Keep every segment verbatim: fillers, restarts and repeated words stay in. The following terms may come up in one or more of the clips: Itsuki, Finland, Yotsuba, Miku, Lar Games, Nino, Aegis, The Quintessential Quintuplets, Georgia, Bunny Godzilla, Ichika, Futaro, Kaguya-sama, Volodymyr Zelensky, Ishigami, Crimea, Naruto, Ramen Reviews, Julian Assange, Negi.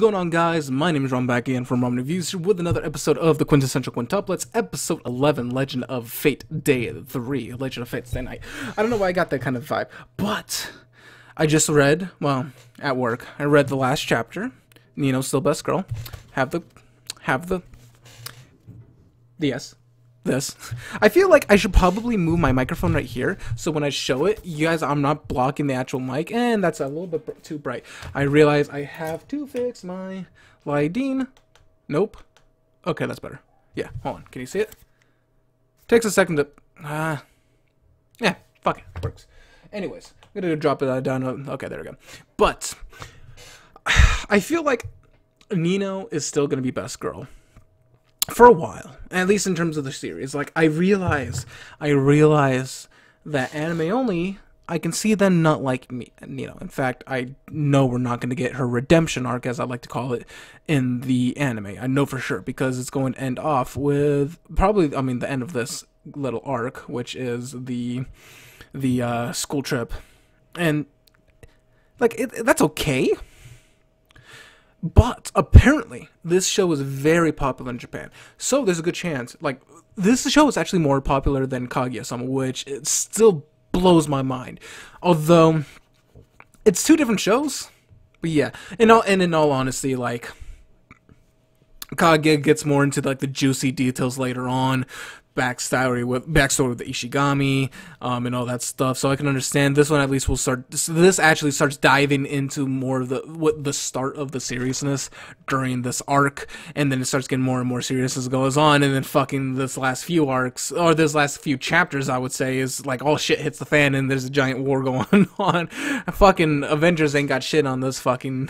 What's going on, guys? My name is Ron back again from Ramen Reviews with another episode of The Quintessential Quintuplets, episode eleven, Legend of Fate, day three, Legend of Fate, day night. I don't know why I got that kind of vibe, but I just read, well, at work, I read the last chapter. You know, still best girl. Have the, have the, the yes. This. I feel like I should probably move my microphone right here, so when I show it, you guys, I'm not blocking the actual mic, and that's a little bit br too bright. I realize I have to fix my lighting. Nope. Okay, that's better. Yeah, hold on. Can you see it? Takes a second to... Uh, yeah, fuck it. Works. Anyways, I'm going to drop it down. Okay, there we go. But I feel like Nino is still going to be best girl. For a while, at least in terms of the series. Like, I realize, I realize that anime only, I can see them not liking me, you know. In fact, I know we're not going to get her redemption arc, as I like to call it, in the anime. I know for sure, because it's going to end off with, probably, I mean, the end of this little arc, which is the, the, uh, school trip. And, like, it, that's okay. But apparently, this show is very popular in Japan, so there's a good chance. Like, this show is actually more popular than Kaguya-sama, which it still blows my mind. Although, it's two different shows. But yeah, in all and in all honesty, like, Kaguya gets more into like the juicy details later on, backstory with backstory with the Ishigami, um, and all that stuff. So I can understand this one at least will start. This, this actually starts diving into more of the what the start of the seriousness during this arc, and then it starts getting more and more serious as it goes on. And then fucking this last few arcs or this last few chapters, I would say, is like all shit hits the fan, and there's a giant war going on. Fucking Avengers ain't got shit on this fucking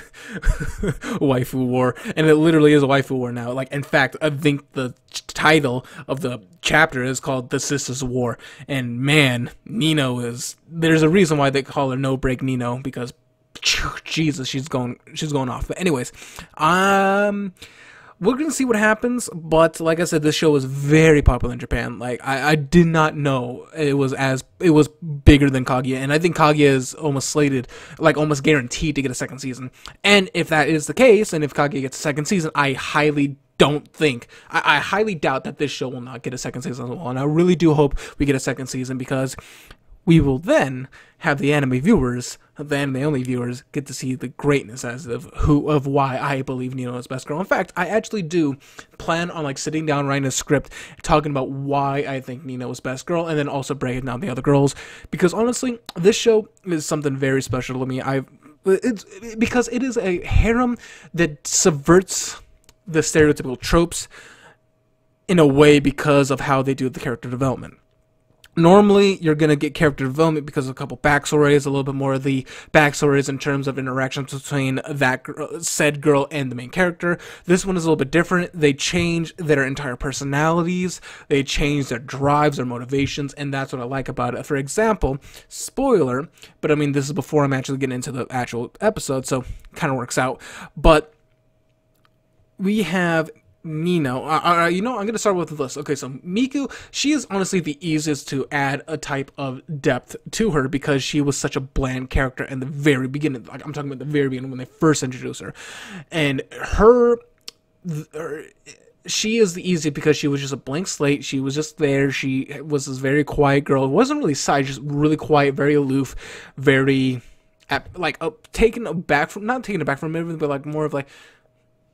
waifu war, and it literally is a waifu war now. Like, in fact, I think the title of the chapter is called The Sisters' War, and man, Nino is, there's a reason why they call her No Break Nino, because Jesus, she's going she's going off. But anyways, um we're gonna see what happens, but like I said, this show is very popular in Japan. Like, I, I did not know it was as it was bigger than Kaguya, and I think Kaguya is almost slated, like almost guaranteed to get a second season. And if that is the case, and if Kaguya gets a second season, I highly don't think I, I highly doubt that this show will not get a second season as well, and I really do hope we get a second season, because we will then have the anime viewers, the anime only viewers, get to see the greatness as of who of why I believe Nino is best girl. In fact, I actually do plan on like sitting down, writing a script, talking about why I think Nino is best girl, and then also breaking down the other girls, because honestly, this show is something very special to me. I've it's because it is a harem that subverts the stereotypical tropes in a way because of how they do the character development. Normally, you're going to get character development because of a couple backstories, a little bit more of the backstories in terms of interactions between that girl, said girl and the main character. This one is a little bit different. They change their entire personalities, they change their drives, their motivations, and that's what I like about it. For example, spoiler, but I mean, this is before I'm actually getting into the actual episode, so kind of works out, but we have Nino. Uh, uh, you know, I'm going to start with the list. Okay, so Miku, she is honestly the easiest to add a type of depth to her, because she was such a bland character in the very beginning. Like, I'm talking about the very beginning when they first introduced her. And her... her she is the easiest because she was just a blank slate. She was just there. She was this very quiet girl. It wasn't really side, just really quiet, very aloof, very... At, like, uh, taken aback from... Not taken aback from everything, but like more of like...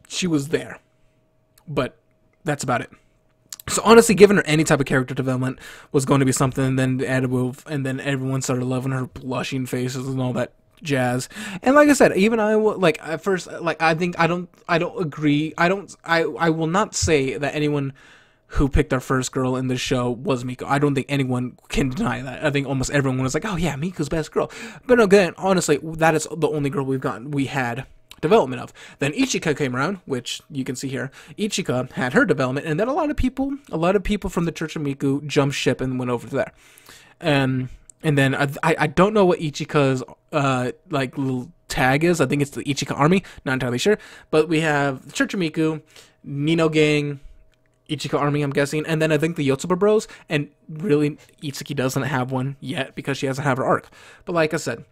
She was there, but that's about it. So honestly, giving her any type of character development was going to be something, and then added with, and then everyone started loving her blushing faces and all that jazz. And like I said, even I like at first, like I think I don't, I don't agree. I don't, I, I will not say that anyone who picked our first girl in this show was Miku. I don't think anyone can deny that. I think almost everyone was like, oh yeah, Miku's best girl. But again, honestly, that is the only girl we've gotten. We had. Development of. Then Ichika came around, which you can see here. Ichika had her development, and then a lot of people, a lot of people from the Church of Miku jumped ship and went over there. Um, and then I, I don't know what Ichika's uh like little tag is. I think it's the Ichika Army. Not entirely sure. But we have Church of Miku, Nino Gang, Ichika Army, I'm guessing, and then I think the Yotsuba Bros. And really, Itsuki doesn't have one yet because she hasn't had her arc. But like I said,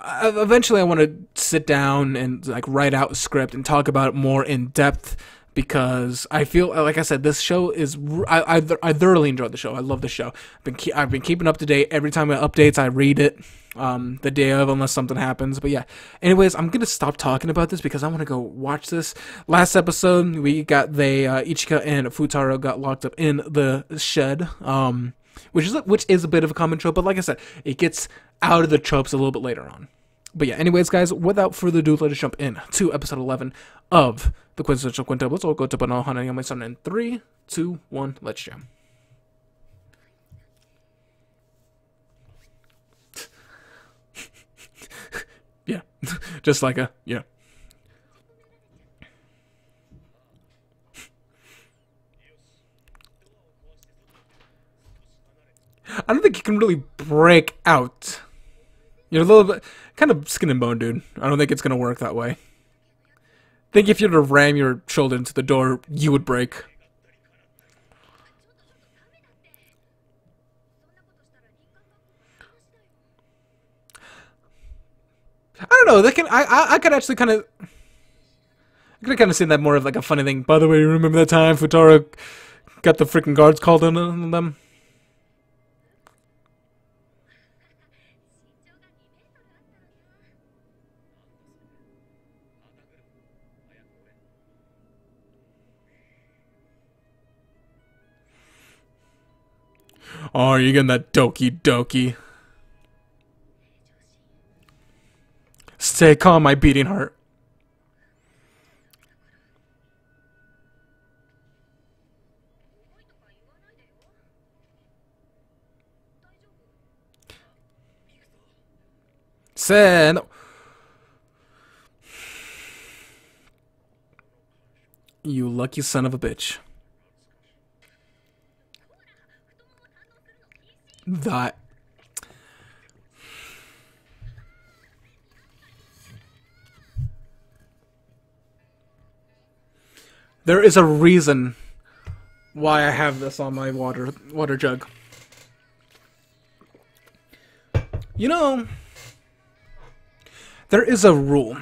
I, eventually I want to sit down and like write out a script and talk about it more in depth, because I feel, like I said, this show is, I, I, I thoroughly enjoyed the show. I love the show. I've been, ke I've been keeping up to date. Every time it updates, I read it um, the day of, unless something happens. But yeah, anyways, I'm going to stop talking about this because I want to go watch this. Last episode, we got they, uh, Ichika and Futaro got locked up in the shed, um, which is, which is a bit of a common trope. But like I said, it gets out of the tropes a little bit later on. But yeah, anyways, guys, without further ado, let's jump in to episode eleven of The Quintessential Quintuplets. I'll go to Bunny Godzilla on my son in three, two, one, let's jump. Yeah, just like a, yeah. I don't think he can really break out. You're a little bit, kind of skin and bone, dude. I don't think it's going to work that way. I think if you were to ram your shoulder into the door, you would break. I don't know, that can, I, I, I could actually kind of, I could have kind of seen that more of like a funny thing. By the way, remember that time Futaro got the freaking guards called on, on them? Oh, are you getting that doki doki? Stay calm, my beating heart. Sen. You lucky son of a bitch. That there is a reason why I have this on my water water jug. You know, there is a rule.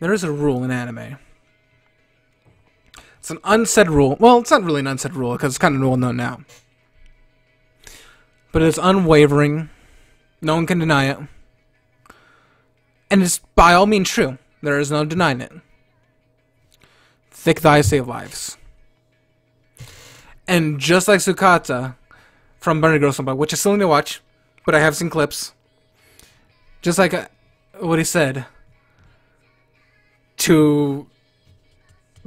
There is a rule in anime. It's an unsaid rule. Well, it's not really an unsaid rule because it's kind of well known now. But it's unwavering. No one can deny it. And it's by all means true. There is no denying it. Thick thighs save lives. And just like Tsukata from Bunny Godzilla, which I still need to watch, but I have seen clips. Just like uh, what he said to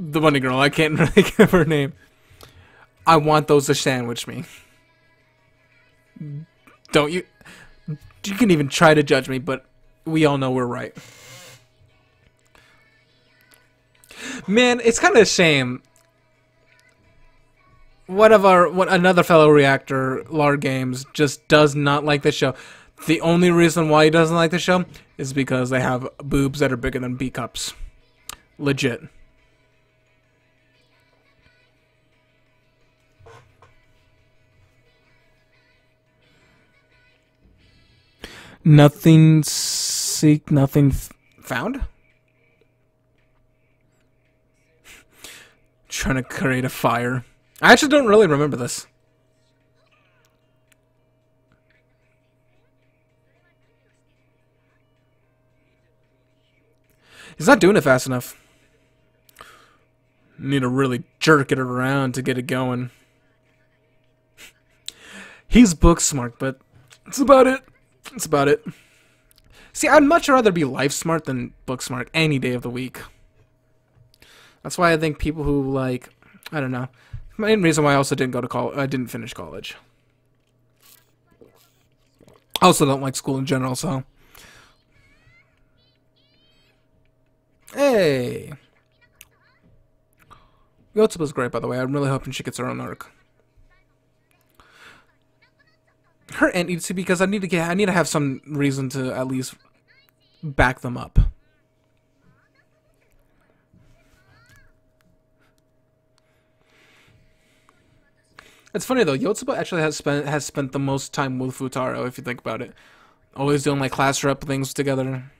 the bunny girl, I can't really give her name. I want those to sandwich me. Don't you? You can even try to judge me, but we all know we're right. Man, it's kind of a shame. One of our, what another fellow reactor, Lar Games, just does not like this show. The only reason why he doesn't like this show is because they have boobs that are bigger than B cups. Legit. Nothing seek, nothing f found? Trying to create a fire. I actually don't really remember this. He's not doing it fast enough. Need to really jerk it around to get it going. He's book smart, but that's about it. That's about it. See, I'd much rather be life smart than book smart any day of the week. That's why I think people who, like, I don't know. The main reason why I also didn't go to college, I didn't finish college. I also don't like school in general, so. Hey! Yotsuba's great, by the way. I'm really hoping she gets her own arc. Her aunt needs to, because I need to get I need to have some reason to at least back them up. It's funny though, Yotsuba actually has spent has spent the most time with Futaro, if you think about it. Always doing like class rep things together.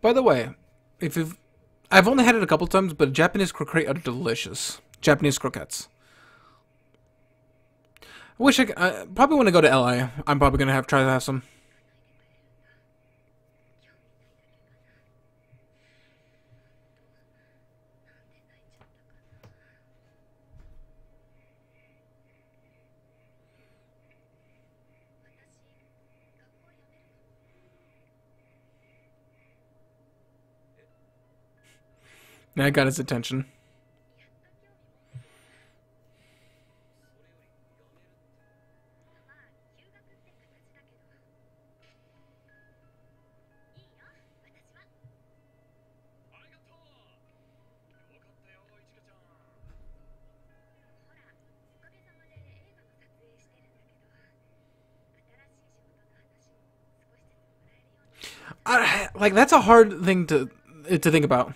By the way, if you've, I've only had it a couple times, but Japanese croquettes are delicious. Japanese croquettes. I wish I could, I probably want to go to L A. I'm probably gonna have try to have some. Now I got his attention. I, like, that's a hard thing to to think about.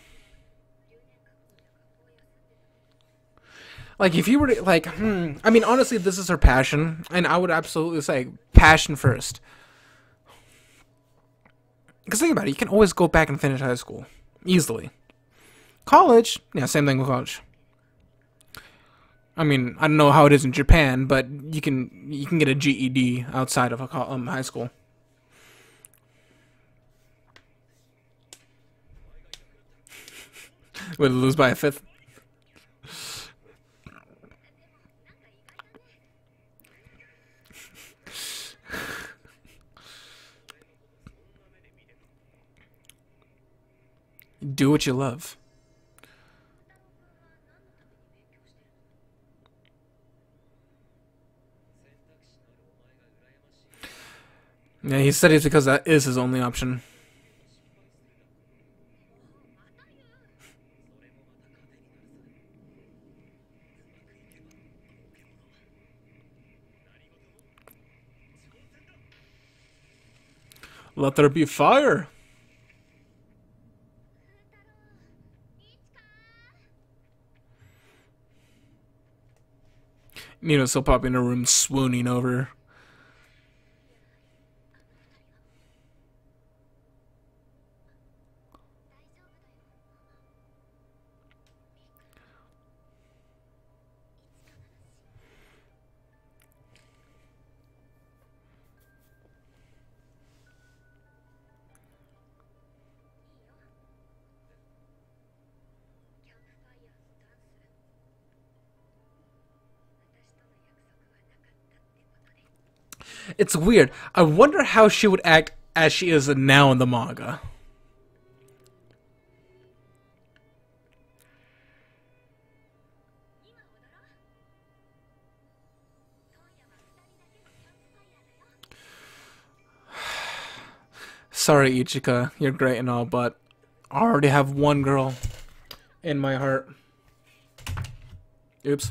Like, if you were to, like, hmm, I mean, honestly, this is her passion, and I would absolutely say passion first. Because think about it, you can always go back and finish high school, easily. College, yeah, same thing with college. I mean, I don't know how it is in Japan, but you can you can get a G E D outside of a um, high school. Would lose by a fifth. Do what you love. Yeah, he studies because that is his only option. Let there be fire. Nino's still probably in her room swooning over. It's weird. I wonder how she would act as she is now in the manga. Sorry, Ichika. You're great and all, but I already have one girl in my heart. Oops.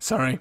Sorry.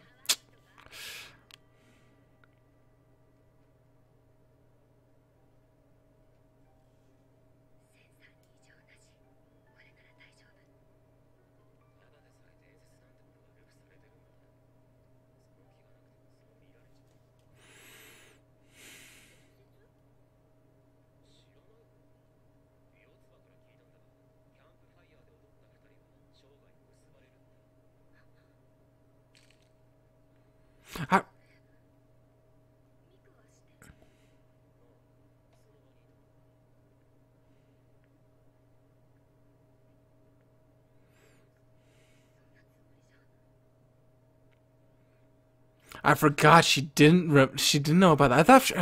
I... I forgot she didn't rep she didn't know about that. I thought she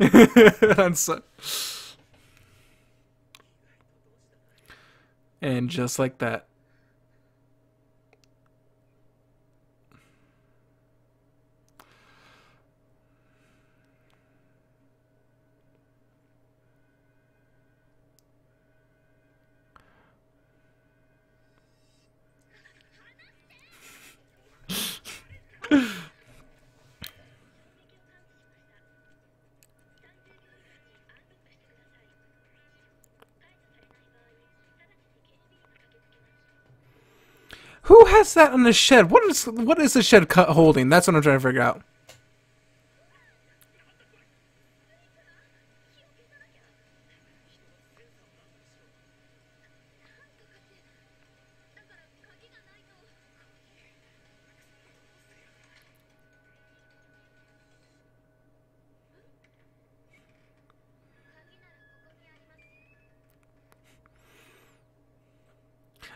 and, so, and just like that. Who has that on the shed? What is what is the shed cut holding? That's what I'm trying to figure out.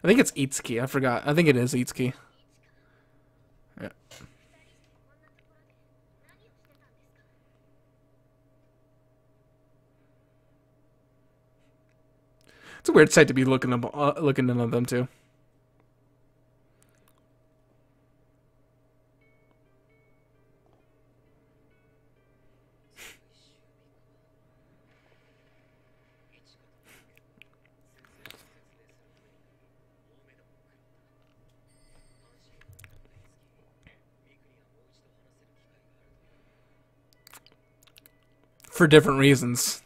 I think it's Itsuki. I forgot. I think it is Itsuki. Yeah. It's a weird sight to be looking up, uh, looking in on them too. For different reasons.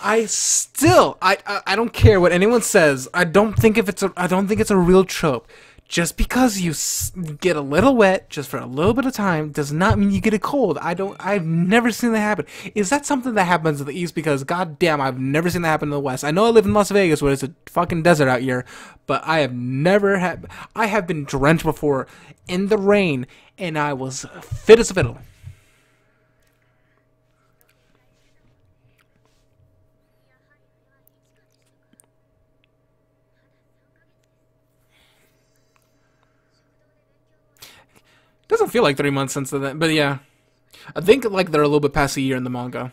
I still, I, I I don't care what anyone says. I don't think if it's a, I don't think it's a real trope. Just because you s get a little wet just for a little bit of time does not mean you get a cold. I don't. I've never seen that happen. Is that something that happens in the East? Because goddamn, I've never seen that happen in the West. I know I live in Las Vegas, where it's a fucking desert out here, but I have never had. I have been drenched before in the rain, and I was fit as a fiddle. Doesn't feel like three months since then, but yeah. I think like they're a little bit past a year in the manga.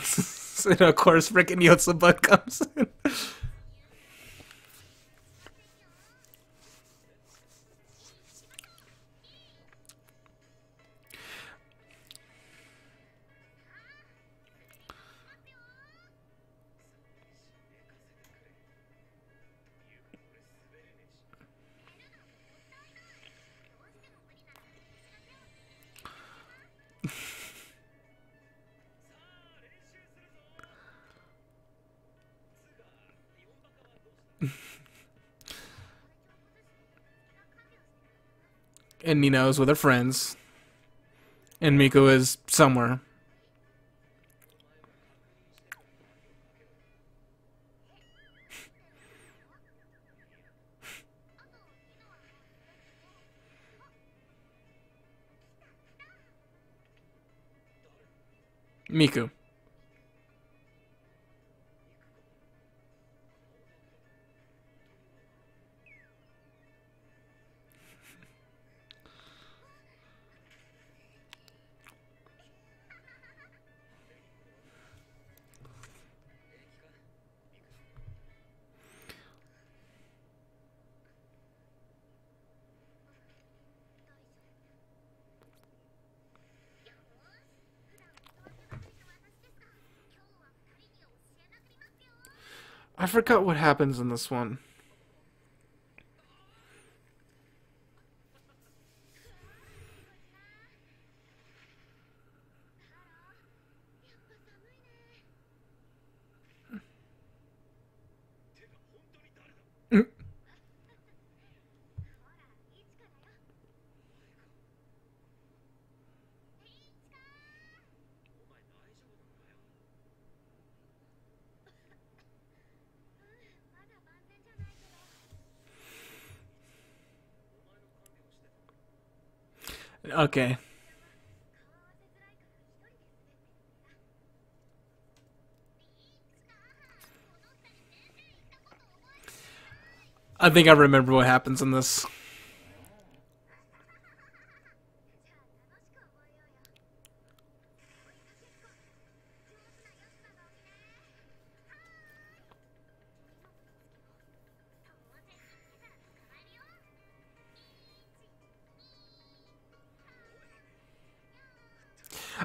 So, you know, of course, frickin' Yotsuba comes in. And Nino's with her friends. And Miku is somewhere. Miku. I forgot what happens in this one. Okay. I think I remember what happens in this.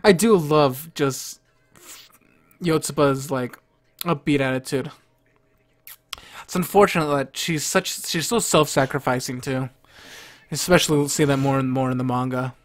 I do love just Yotsuba's like upbeat attitude. It's unfortunate that she's such she's so self-sacrificing too. Especially we'll see that more and more in the manga.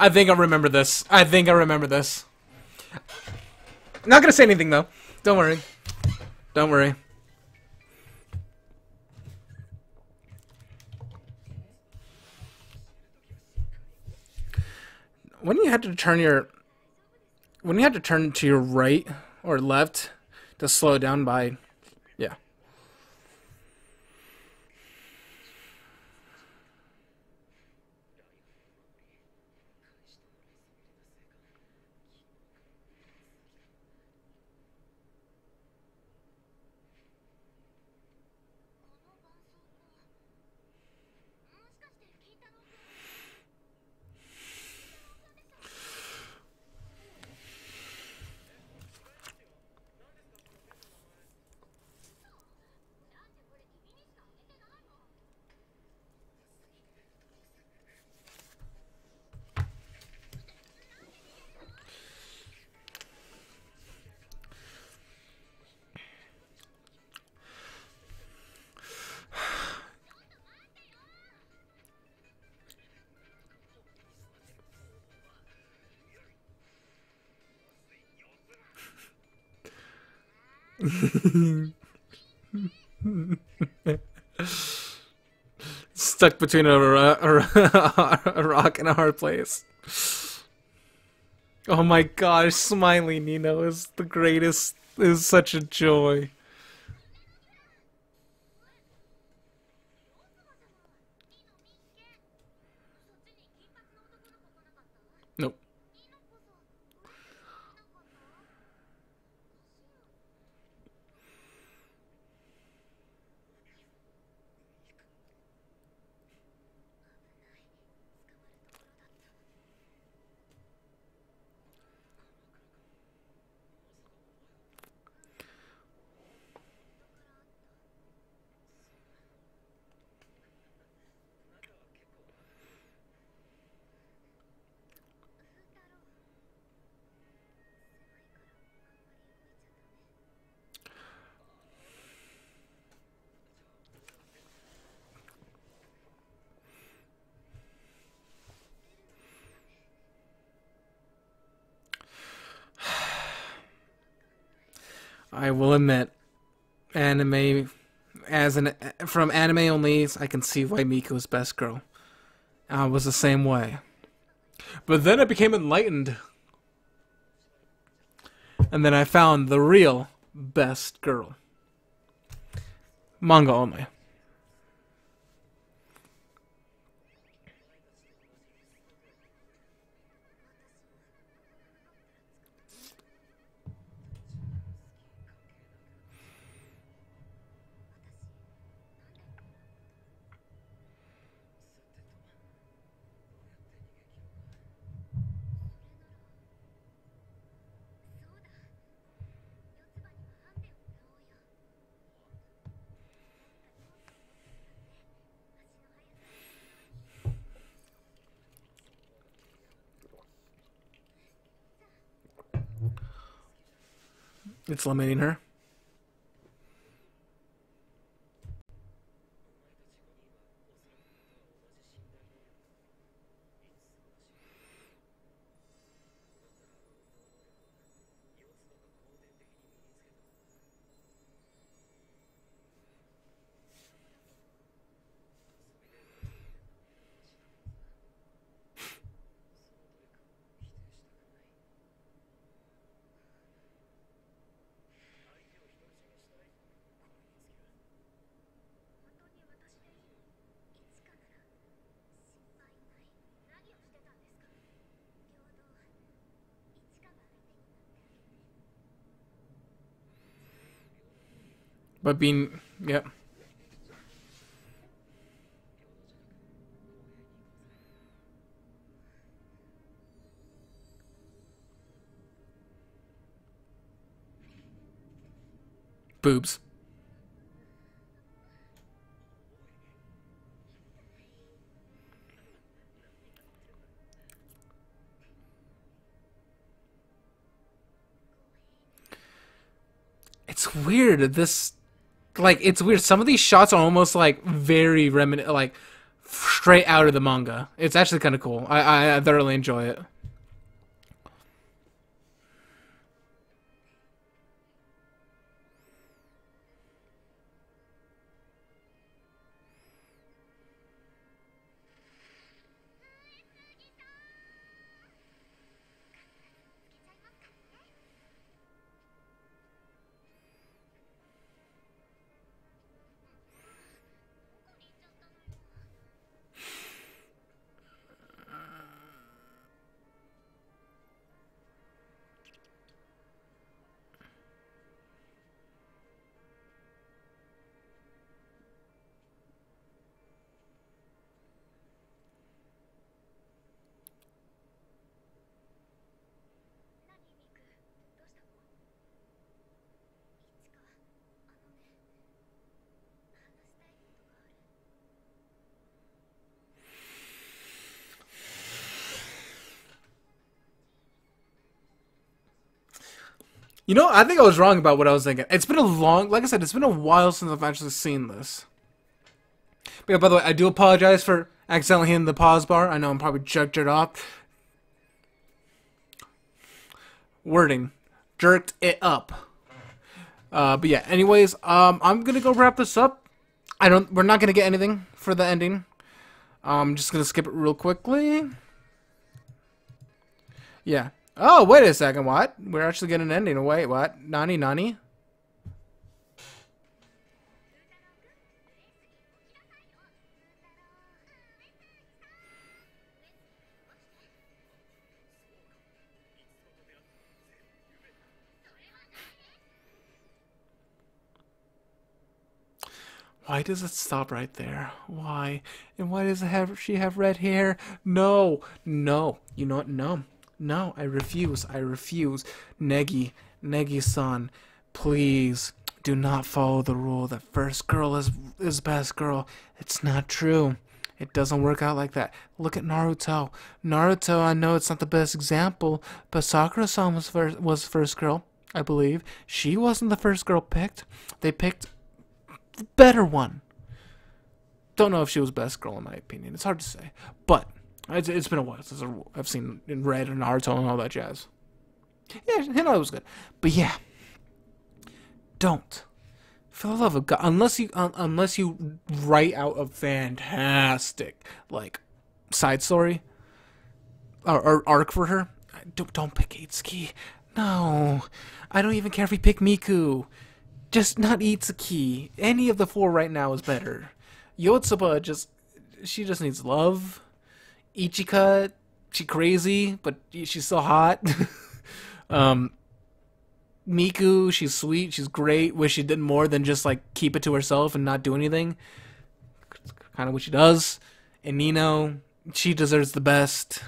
I think I remember this. I think I remember this. I'm not gonna say anything though. Don't worry. Don't worry. When you had to turn your, when you had to turn to your right or left to slow down by, yeah. Stuck between a, a, a, a rock and a hard place. Oh my gosh, Smiley Nino is the greatest. It is such a joy. I will admit, anime, as an from anime only, I can see why Miku is best girl. I was the same way, but then I became enlightened, and then I found the real best girl. Manga only. It's limiting her. But being, yeah. Boobs. It's weird, this... Like, it's weird. Some of these shots are almost, like, very reminiscent, like, straight out of the manga. It's actually kind of cool. I, I, I thoroughly enjoy it. You know, I think I was wrong about what I was thinking. It's been a long... Like I said, it's been a while since I've actually seen this. But yeah, by the way, I do apologize for accidentally hitting the pause bar. I know I'm probably jerked it off. Wording. Jerked it up. Uh, but yeah, anyways, um, I'm going to go wrap this up. I don't... We're not going to get anything for the ending. I'm just going to skip it real quickly. Yeah. Oh, wait a second, what? We're actually getting an ending. Wait, what? Nani, nani? Why does it stop right there? Why? And why does it have, she have red hair? No, no. You know what? No. No, I refuse. I refuse. Negi, Negi-san, please do not follow the rule that first girl is is best girl. It's not true. It doesn't work out like that. Look at Naruto. Naruto, I know it's not the best example, but Sakura-san was first, was first girl, I believe. She wasn't the first girl picked. They picked the better one. Don't know if she was best girl in my opinion. It's hard to say, but... It's, it's been a while since I've seen in Red and Naruto and all that jazz. Yeah, Hinata was good. But yeah, don't. For the love of God, unless you un unless you write out a fantastic like side story or, or arc for her, don't don't pick Itsuki. No, I don't even care if we pick Miku. Just not Itsuki. Any of the four right now is better. Yotsuba just she just needs love. Ichika, she crazy, but she's so hot. um, Miku, she's sweet, she's great. Wish she did more than just, like, keep it to herself and not do anything. Kind of what she does. And Nino, she deserves the best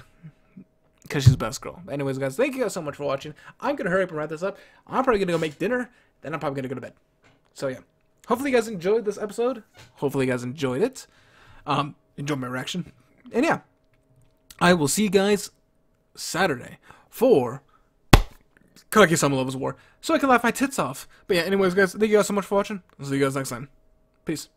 because she's the best girl. But anyways, guys, thank you guys so much for watching. I'm going to hurry up and wrap this up. I'm probably going to go make dinner, then I'm probably going to go to bed. So, yeah. Hopefully you guys enjoyed this episode. Hopefully you guys enjoyed it. Um, enjoyed my reaction. And, yeah. I will see you guys Saturday for Kaguya-sama loves war, so I can laugh my tits off. But yeah, anyways guys, thank you guys so much for watching. I'll see you guys next time. Peace.